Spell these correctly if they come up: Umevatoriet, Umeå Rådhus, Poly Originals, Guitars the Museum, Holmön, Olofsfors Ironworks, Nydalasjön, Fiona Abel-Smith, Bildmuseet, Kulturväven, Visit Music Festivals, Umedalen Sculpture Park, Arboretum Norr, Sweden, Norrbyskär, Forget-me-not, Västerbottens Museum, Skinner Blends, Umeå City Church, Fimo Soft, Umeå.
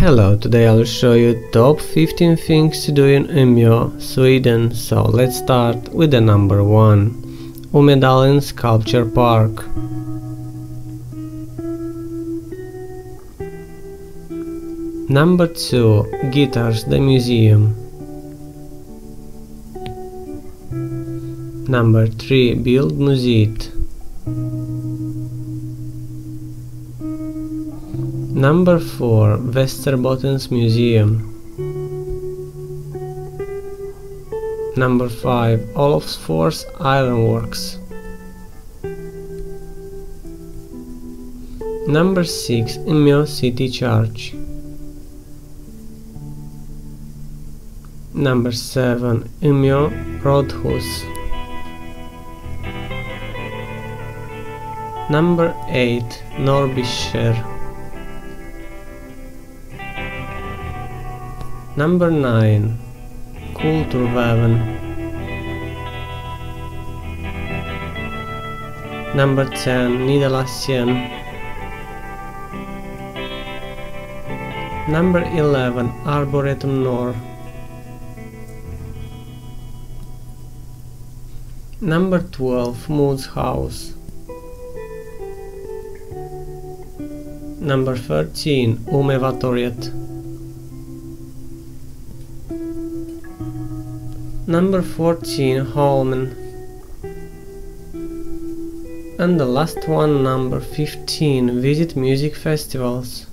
Hello, today I'll show you top 15 things to do in Umeå, Sweden, so let's start with the number 1. Umedalen Sculpture Park. Number 2. Guitars the Museum. Number 3. Bildmuseet. Number 4. Västerbottens Museum. Number 5. Olofsfors Ironworks. Number 6. Umeå City Church. Number 7. Umeå Rådhus. Number 8. Norrbyskär. Number 9. Kulturväven. Number 10. Nydalasjön. Number 11. Arboretum Norr. Number 12. Moose House. Number 13. Umevatoriet. Number 14. Holmön. And the last one, number 15. Visit music festivals.